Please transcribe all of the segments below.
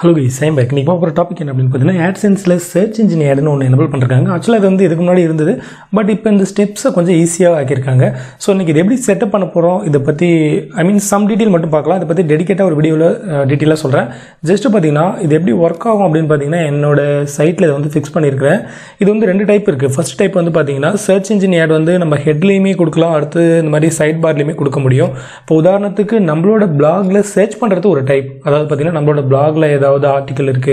Hello guys, I am back. Now, we topic in AdSense search engine ad nu enable pannirukaanga. Actually adu vandu idukku munadi irundhudu, but ipo indha steps konjam easy ah aakirukanga. So neenga idu eppadi set up panna porom idha patti, I mean some detail mattum paakalam. Idha patti dedicated a video la detail ah solren. Just pathina idhu eppadi work aagum appdin pathina ennoda site la vandu fix pannirukken. Idhu vandu rendu type irukku. First type vandu pathina search engine ad vandu nama head liyume kudukalam, adutha indha mari sidebar liyume kudukka mudiyum. Ipo udaharanattukku nammaloda blog la search pandrathu oru type. Adhaadu pathina nammaloda blog la the article irukku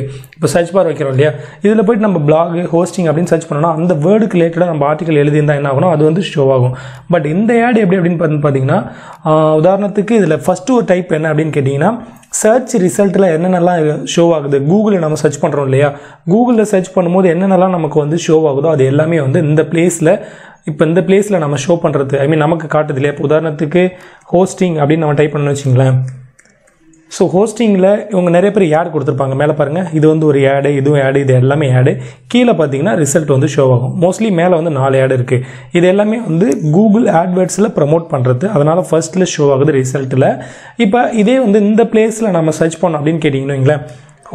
search bar வைக்கிறோம் இல்லையா இதல போய் நம்ம blog hosting அப்படி search பண்ணோம்னா அந்த word க்கு related நம்ம article எழுதி இருந்தா என்ன ஆகும் அது வந்து show ஆகும் பட் இந்த ad எப்படி அப்படினு பாத்தீங்கன்னா உதாரணத்துக்கு இதல first ஒரு type என்ன அப்படினு கேட்டிங்கனா search result ல என்னென்னலாம் show ஆகுது Google நம்ம search பண்றோம் இல்லையா Google ல search பண்ணும்போது என்னென்னலாம் நமக்கு வந்து show ஆகுதோ அது எல்லாமே வந்து இந்த place ல இப்போ இந்த place ல நம்ம show பண்றது I mean நமக்கு காட்டுது இல்லையா உதாரணத்துக்கு hosting அப்படி நம்ம டைப் பண்ணனும் வெச்சீங்களா So hosting la ivanga neriya per ad kuduthirpaanga mela parunga idu vandu oru ad idu ad idu ellame ad keela pathina result vandu show agum mostly mela vandu 4 ad irukku idu ellame vandu Google AdWords la promote pandrathu adanal first la show agudhu result la ipa idhe vandu inda place la nama search panna appdin ketingna ingla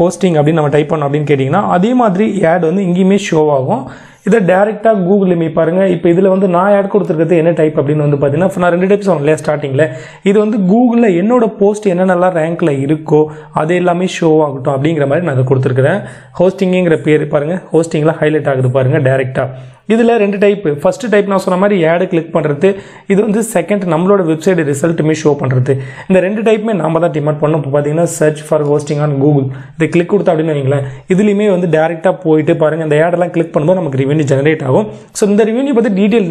hosting appdin nama type panna appdin ketingna adhe maadhiri ad vandu ingiyume show agum இத directly கூகுல்ல மீ பாருங்க இப்போ இதுல வந்து நான் add கொடுத்திருக்கிறது என்ன டைப் அப்படினு வந்து பாத்தீனா நான் ரெண்டு டைப்ஸ் சொன்னேன் ஸ்டார்டிங்ல இது வந்து கூகுல்ல என்னோட போஸ்ட் என்னென்னலாம் ரேங்க்ல இருக்கோ அது எல்லாமே ஷோ ஆகட்டும் அப்படிங்கற மாதிரி நான் கொடுத்திருக்கேன் ஹோஸ்டிங்ங்கற பேர் பாருங்க ஹோஸ்டிங்ல ஹைலைட் ஆகுது பாருங்க डायरेक्टली இதுல ரெண்டு டைப் ஃபர்ஸ்ட் டைப் நான் சொன்ன மாதிரி ஆட் கிளிக் பண்றது இது வந்து செகண்ட் நம்மளோட வெப்சைட் ரிசல்ட் மீ ஷோ பண்றது இந்த ரெண்டு டைப்மே நாம தான் டிமாண்ட் பண்ணோம் இப்போ பாத்தீனா search for hosting on Google இத கிளிக் கொடுத்தா அப்படினு நீங்களே இதுலயே வந்து डायरेक्टली போயிடு பாருங்க இந்த ஆட் எல்லாம் கிளிக் பண்ணும்போது நமக்கு generate agum so inda revenue pathi detail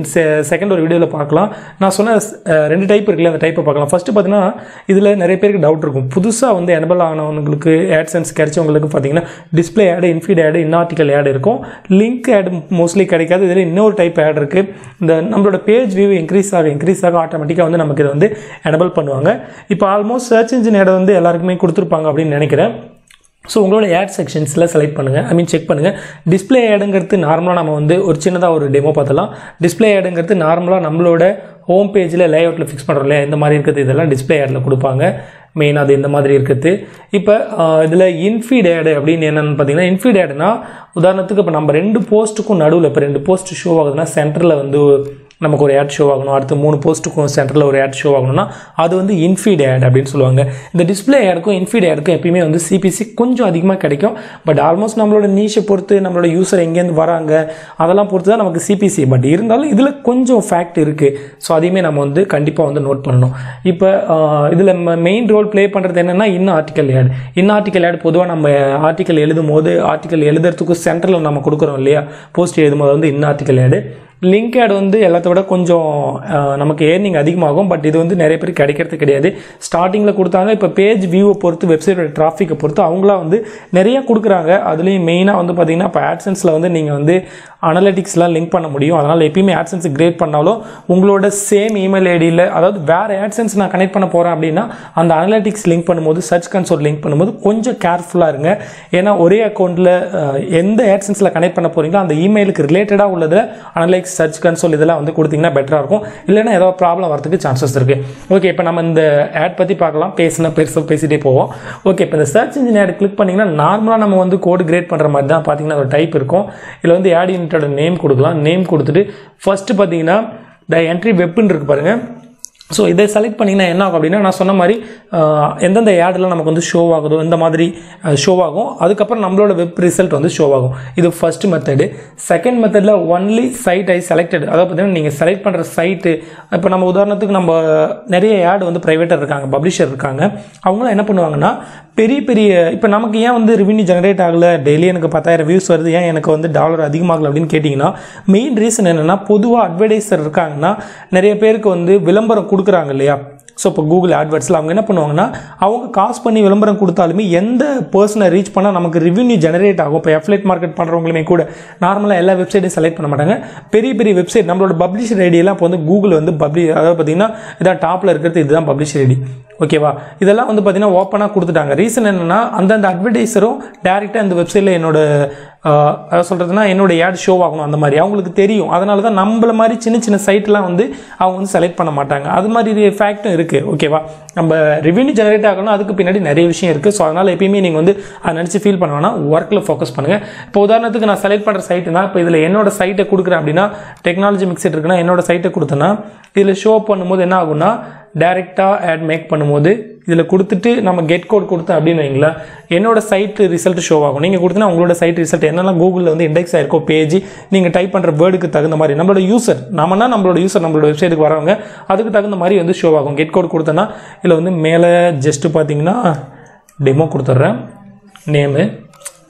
second or video la paakalam na sonna rendu type irukla and type paakalam first pathina idla neriya perku doubt irukum pudusa vand enable aanavangalukku AdSense kadichavangalukku pathina display ad infeed ad in article ad irukum link ad mostly kadikadhu idla innor type ad irukku inda nammaloda page view increase aga automatically vand namakku idu vand enable பண்ணுவாங்க இப்போ almost search engine ad vand ellarkume kuduthirpaanga appdi nenikiren So, you can ad sections select I mean check pannunga display ad engirathu normally nama vande or chinada or demo paathalam display ad engirathu normally nammaloda home page la layout la fix pandrom le indha mari irukathu idella display ad la kudupanga main adu indha mari irukathu ipo idla infeed ad appdin enna pathina infeed ad na udaharanathukku ipo nama rendu post ku naduvula ipo rendu post show agudna center la vandu நமக்கு ஒரு ad show ஆகணும் அடுத்து மூணு போஸ்ட்க்கு சென்டர்ல ஒரு ad show ஆகணும்னா அது வந்து infeed ad அப்படினு சொல்லுவாங்க இந்த display adக்கும் infeed adக்கும் எப்பவுமே வந்து CPC கொஞ்சம் அதிகமா கிடைக்கும் பட் ஆல்மோஸ்ட் நம்மளோட niche பொறுத்து நம்மளோட யூசர் எங்க இருந்து வராங்க அதெல்லாம் பொறுத்து தான் நமக்கு CPC பட் இருந்தாலும் இதுல கொஞ்சம் ஃபேக்ட் இருக்கு சோ அதையுமே நாம வந்து கண்டிப்பா வந்து நோட் பண்ணனும் இப்போ இதுல மெயின் ரோல் ப்ளே பண்றது என்னன்னா in article ad பொதுவா நம்ம article எழுதும்போது article எழுதுறதுக்கு சென்டர்ல நாம கொடுக்கிறோம் இல்லையா போஸ்ட் எழுதும்போது வந்து in article ad Link ad வந்து எல்லாத்த விட கொஞ்சம் நமக்கு earning அதிகமாகும் பட் இது வந்து நிறைய பேருக்கு கிடைக்கிறது கிடையாது ஸ்டார்டிங்ல கொடுத்தாங்க இப்ப பேஜ் வியூவை பொறுத்து வெப்சைட்டோட டிராஃபிக்கை பொறுத்து அவங்களா வந்து நிறைய கொடுக்கறாங்க அதுலயே மெயினா வந்து பாத்தீங்கன்னா இப்ப AdSenseல வந்து நீங்க வந்து அனலிட்டிக்ஸ்லாம் லிங்க் பண்ண முடியும் அதனால எப்பவுமே AdSense கிரியேட் பண்ணாலோ உங்களோட சேம் இமெயில் ஐடி ல அதாவது வேற AdSense நான் கனெக்ட் பண்ண போறேன் அப்படினா அந்த அனலிட்டிக்ஸ் லிங்க் பண்ணும்போது சர்ச் கன்சோல் லிங்க் பண்ணும்போது கொஞ்சம் கேர்ஃபுல்லா இருங்க ஏனா ஒரே அக்கவுண்ட்ல எந்த AdSenseல கனெக்ட் பண்ண போறீங்களோ அந்த இமெயிலுக்கு ரிலேட்டடா உள்ளது அனலிட்டிக்ஸ் search console இதெல்லாம் வந்து கொடுத்தீங்கன்னா பெட்டரா இருக்கும் இல்லனா ஏதாவது problem வரதுக்கு chances இருக்கு ஓகே இப்போ நம்ம இந்த ad பத்தி பார்க்கலாம் பேசிட்டே போவோம் ஓகே இப்போ இந்த search engine ad கிளிக் பண்ணீங்கன்னா நார்மலா நம்ம வந்து கோட் கிரேட் பண்ற மாதிரி தான் பாத்தீங்கன்னா ஒரு டைப் இருக்கும் இதுல வந்து ad unitோட நேம் கொடுக்கலாம் நேம் கொடுத்துட்டு first பாத்தீங்கன்னா the entry web ன்னு இருக்கு பாருங்க சோ இத செலக்ட் பண்ணீனா என்ன ஆகும் அப்படினா நான் சொன்ன மாதிரி என்னென்ன ஆட்ல நமக்கு வந்து ஷோ ஆகுதோ இந்த மாதிரி ஷோ ஆகும் அதுக்கு அப்புறம் நம்மளோட வெப் ரிசல்ட் வந்து ஷோ ஆகும் இது ஃபர்ஸ்ட் மெத்தட் செகண்ட் மெத்தட்ல only site I selected அதாவது பாத்தீங்கன்னா நீங்க செலக்ட் பண்ற சைட் இப்போ நம்ம உதாரணத்துக்கு நம்ம நிறைய ஆட் வந்து பிரைவேட்டர் இருக்காங்க பப்ளிஷர் இருக்காங்க அவங்க என்ன பண்ணுவாங்கன்னா பெரிய பெரிய இப்போ நமக்கு ஏன் வந்து ரெவென்யூ ஜெனரேட் ஆகல டெய்லி எனக்கு 10000 வியூஸ் வருது ஏன் எனக்கு வந்து டாலர் அதிகமாகல அப்படினு கேட்டிங்கனா மெயின் ரீசன் என்னன்னா பொதுவா அட்வர்டைசர் இருக்காங்கன்னா நிறைய பேருக்கு வந்து விளம்பரம் கொடுக்கறாங்க இல்லையா சோ இப்ப Google AdWords ல அவங்க என்ன பண்ணுவாங்கன்னா அவங்க காஸ்ட் பண்ணி விளம்பரம் கொடுத்தாலுமே எந்த पर्सனை ரீச் பண்ணா நமக்கு ரெவென்யூ ஜெனரேட் ஆகும் இப்ப affiliate மார்க்கெட் பண்றவங்களுமே கூட நார்மலா எல்லா வெப்சைட்டையும் செலக்ட் பண்ண மாட்டாங்க பெரிய பெரிய வெப்சைட் நம்மளோட பப்ளிஷர் ஐடி எல்லாம் இப்ப வந்து Google வந்து பப்ளிஷ் அதாவது பாத்தீங்கன்னா இதான் டாப்ல இருக்குது இதுதான் publisher ID Okay, this is the open the reason is that the advertiser directly on the website ad show அந்த மாதிரி அவங்களுக்கு தெரியும் அதனால தான் நம்மள மாதிரி சின்ன சின்ன சைட்லாம் வந்து அவங்க வந்து செலக்ட் பண்ண மாட்டாங்க அது மாதிரி ஃபேக்ட் இருக்கு ஓகேவா நம்ம ரெவென்யூ ஜெனரேட் ஆகணும் அதுக்கு பின்னாடி நிறைய விஷயம் இருக்கு சோ அதனால எப்பவுமே நீங்க வந்து அத நினைச்சு ஃபீல் பண்ணவனா வர்க்ல ஃபோக்கஸ் பண்ணுங்க இப்போ உதாரணத்துக்கு நான் செலக்ட் பண்ற சைட்னா இப்போ இதுல என்னோட சைட்டை கொடுக்கறேன் அப்படினா டெக்னாலஜி மிக்ஸட் இருக்குனா என்னோட சைட்டை கொடுத்தனா இதுல ஷோ பண்ணும்போது என்ன ஆகும்னா டைரக்டா ஆட் மேக் பண்ணும்போது இதல கொடுத்துட்டு நம்ம கெட் கோட் கொடுத்து அப்படினீங்களா என்னோட சைட் ரிசல்ட் ஷோ ஆகும் நீங்க கொடுத்தனா உங்களோட சைட் ரிசல்ட் என்னன்னா கூகுல்ல வந்து இன்டெக்ஸ் ஆயிருக்கோ பேஜ் நீங்க டைப் பண்ற வேர்டுக்கு தகுந்த மாதிரி நம்மளோட யூசர் நாமனா நம்மளோட யூசர் நம்மளோட வெப்சைட்க்கு வரவங்க அதுக்கு தகுந்த மாதிரி வந்து ஷோ ஆகும் கெட் கோட் கொடுத்தனா இதுல வந்து மேல ஜஸ்ட் பாத்தீங்கன்னா டெமோ கொடுத்துறேன் நேம்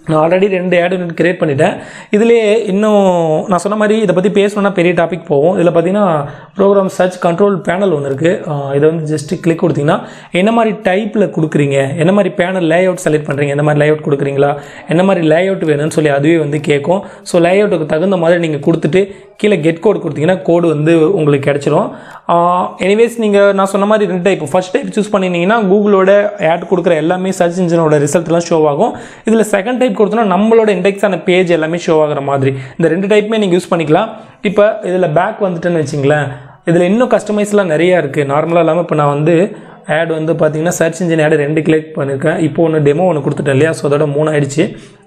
நான் ஆல்ரெடி ரெண்டு ஆட் யூனிட் கிரியேட் பண்ணிட்டேன் இதுலயே இன்னும் நான் சொன்ன மாதிரி இத பத்தி பேசணும்னா பெரிய டாபிக் போவோம் இதுல பாத்தீங்கன்னா ப்ரோகிராம் சர்ச் கண்ட்ரோல் பேனல் ஒன்னு இருக்கு இத வந்து ஜஸ்ட் கிளிக் கொடுத்தீங்கன்னா என்ன மாதிரி டைப்ல குடுக்குறீங்க என்ன மாதிரி பேனல் லேஅவுட் செலக்ட் பண்றீங்க என்ன மாதிரி லேஅவுட் கொடுக்குறீங்களா என்ன மாதிரி லேஅவுட் வேணும்னு சொல்லி அதுவே வந்து கேக்கும் சோ லேஅவுட்க்கு தகுந்த மாதிரி நீங்க கொடுத்துட்டு கீழ கெட் கோட் கொடுத்தீங்கன்னா கோட் வந்து உங்களுக்கு கிடைச்சிரும் எனிவேஸ் நீங்க நான் சொன்ன மாதிரி ரெண்டு டைப் ஃபர்ஸ்ட் டைப் चूஸ் பண்ணினீங்கன்னா கூகுளோட ஆட் கொடுக்குற எல்லாமே சர்ச் இன்ஜினோட ரிசல்ட் எல்லாம் ஷோ ஆகும் இதுல செகண்ட் டைப் கொடுத்தனா நம்மளோட இன்டெக்ஸ் ஆன பேஜ் எல்லாமே ஷோ ஆகுற மாதிரி இந்த ரெண்டு டைப்மே நீங்க யூஸ் பண்ணிக்கலாம் இப்போ இதல பேக் வந்துட்டேன்னு வெச்சீங்களா இதல இன்னும் கஸ்டமைஸ்லாம் நிறைய இருக்கு நார்மலா இல்லாம இப்போ நான் வந்து ஆட் வந்து பாத்தீங்கன்னா சர்ச் இன்ஜின் ஆட் ரெண்டு கிளிக் பண்ணிருக்கேன் இப்போ ஒரு டெமோ ஒன்னு கொடுத்துட்டேன் இல்லையா சோ அதோட மூணு ஆயிடுச்சு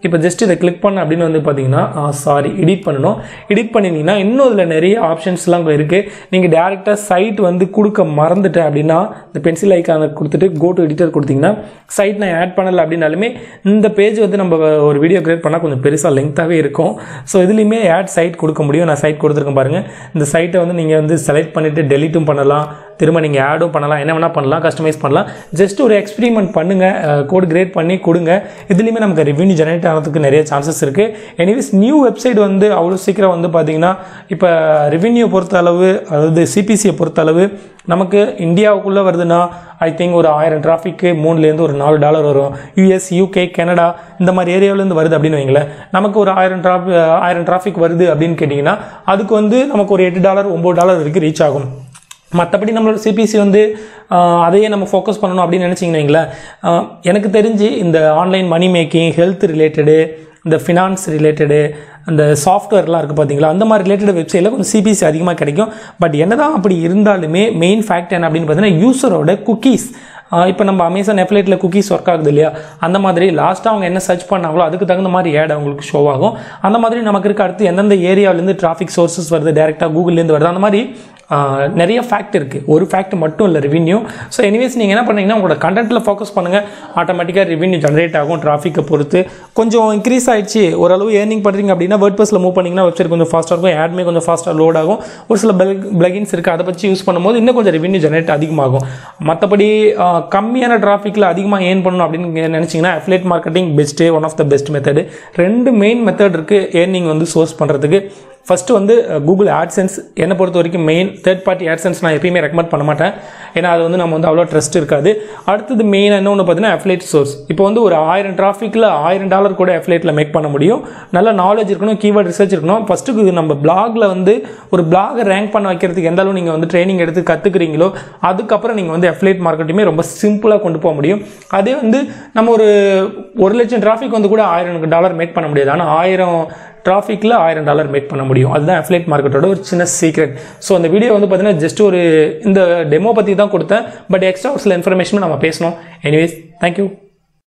இப்போ ஜஸ்ட் இத கிளிக் பண்ண அப்படின வந்து பாத்தீங்கன்னா சாரி எடிட் பண்ணனும் எடிட் பண்ணினீங்கன்னா இன்னும் இதுல நிறைய ஆப்ஷன்ஸ்லாம் இருக்கு நீங்க டைரக்டா சைட் வந்து கொடுக்க மறந்துட்ட அப்படினா இந்த பென்சில் ஐகானை கொடுத்துட்டு go to editor கொடுத்தீங்கன்னா சைட் நான் ஆட் பண்ணல அப்படினாலுமே இந்த பேஜ் வந்து நம்ம ஒரு வீடியோ கிரியேட் பண்ணா கொஞ்சம் பெருசா லெங்தாவே இருக்கும் சோ இதுலயுமே ஆட் சைட் கொடுக்க முடியும் நான் சைட் கொடுத்துருக்கேன் பாருங்க இந்த சைட்டை வந்து நீங்க வந்து செலக்ட் பண்ணிட்டு டெலீட்டும் பண்ணலாம் திரும்ப நீங்க ஆடும் பண்ணலாம் என்ன வேணா பண்ணலாம் கஸ்டமைஸ் பண்ணலாம் ஜஸ்ட் ஒரு எக்ஸ்பெரிமென்ட் பண்ணுங்க கோட் கிரியேட் பண்ணி கொடுங்க இதுலயுமே நமக்கு ரெவென்யூ ஜெனரேட் ஆனதுக்கு நிறைய சான்சஸ் இருக்கு எனிவேஸ் நியூ வெப்சைட் வந்து அவ்வளவு சீக்கிரம் வந்து பாத்தீங்கன்னா இப்ப ரெவென்யூ பொறுத்த அளவு அதாவது சிபிசி பொறுத்த அளவு நமக்கு இந்தியாவுக்குள்ள வருதுனா I think ஒரு 1000 டிராஃபிக் 3 ல இருந்து ஒரு $4 வரும் US UK கனடா இந்த மாதிரி ஏரியால இருந்து வருது அப்படினு வைங்களே நமக்கு ஒரு 1000 டிராஃபிக் வருது அப்படினு கேட்டிங்கனா அதுக்கு வந்து நமக்கு ஒரு $8 $9 வரைக்கும் ரீச் ஆகும் மத்தபடி நம்மளோட சிபிசி வந்து அதையே நம்ம ஃபோக்கஸ் பண்ணனும் அப்படி நினைச்சீங்கங்களா எனக்கு தெரிஞ்சு இந்த online money making health related இந்த ஃபைனான்ஸ் ரிலேட்டட் அந்த சாஃப்ட்வேர்லாம் இருக்கு பாத்தீங்களா அந்த மாதிரி ரிலேட்டட் வெப்சைட்ல கொஞ்சம் சிபிசி அதிகமா கிடைக்கும் பட் என்னதான் அப்படி இருந்தாலுமே மெயின் ஃபேக்ட் என்ன அப்படினு பார்த்தா யூசரோட குக்கீஸ் இப்போ நம்ம Amazon affiliateல குக்கீஸ் work ஆகுது இல்லையா அந்த மாதிரி லாஸ்ட்டா அவங்க என்ன சர்ச் பண்ணாங்களோ அதுக்கு தகுந்த மாதிரி ஆட் உங்களுக்கு ஷோ ஆகும் அந்த மாதிரி நமக்கு இருக்க அடுத்து எந்தெந்த ஏரியால இருந்து டிராஃபிக் சோர்சஸ் வருது டைரக்டா கூகுள்ல இருந்து வருது அந்த மாதிரி நிறைய ஃபேக்ட் இருக்கு ஒரு ஃபேக்ட் மட்டும் இல்ல ரெவென்யூ சோ எனிவேஸ் நீங்க என்ன பண்ணீங்கன்னா உங்க கண்டென்ட்ல ஃபோக்கஸ் பண்ணுங்க ஆட்டோமேட்டிக்கா ரெவென்யூ ஜெனரேட் ஆகும் டிராஃபிக்க பொறுத்து கொஞ்சம் இன்கிரீஸ் ஆயிடுச்சு ஒரு அளவு earning பண்றீங்க அப்படினா WordPressல மூவ் பண்ணீங்கன்னா வெப்சைட் கொஞ்சம் ஃபாஸ்டா இருக்கும் ஆட்மே கொஞ்சம் ஃபாஸ்டா லோட் ஆகும் ஒரு சில பிளகின்ஸ் இருக்கு அத பத்தி யூஸ் பண்ணும்போது இன்னும் கொஞ்சம் ரெவென்யூ ஜெனரேட் அதிகமாகும் மத்தபடி கம்மியான டிராஃபிக்ல அதிகமா earn பண்ணனும் அப்படி நினைச்சீங்கன்னா affiliate marketing best one of the best method ரெண்டு மெயின் மெத்தட் இருக்கு earning வந்து சோர்ஸ் பண்றதுக்கு ஃபர்ஸ்ட் வந்து Google AdSense என்ன பொறுத்தவரைக்கும் மெயின் third party AdSense நான் எப்பவுமே ரெக்கமெண்ட் பண்ண மாட்டேன் ஏனா அது வந்து நம்ம வந்து அவ்வளவு ட்ரஸ்ட் இருக்காது அடுத்து மெயின் என்னன்னு பார்த்தீங்கன்னா affiliate source இப்போ வந்து ஒரு 1000 டிராஃபிக்ல $1000 கூட affiliateல மேக் பண்ண முடியும் நல்ல knowledge இருக்கணும் keyword research இருக்கணும் ஃபர்ஸ்ட் நம்ம blogல வந்து ஒரு blog ரேங்க் பண்ண வைக்கிறதுக்கு எந்தளவு நீங்க வந்து ட்ரெய்னிங் எடுத்து கத்துக்கிறீங்களோ அதுக்கு அப்புறம் நீங்க வந்து affiliate மார்க்கெட்டிங்மே ரொம்ப சிம்பிளா கொண்டு போக முடியும் அதே வந்து நம்ம ஒரு 1 லட்சம் டிராஃபிக் வந்து கூட $1000 மேக் பண்ண முடியாது ஆனா 1000 டிராஃபிக்ல $1000 மேக் பண்ண முடியும் அதுதான் affiliate மார்க்கெட்டோட ஒரு சின்ன சீக்ரெட் சோ அந்த வீடியோ வந்து பாத்தீங்கன்னா ஜஸ்ட் ஒரு இந்த டெமோ பத்தி தான் கொடுத்தேன் பட் எக்ஸ்ட்ரா சில இன்ஃபர்மேஷன் நம்ம பேசணும் எனிவேஸ் thank you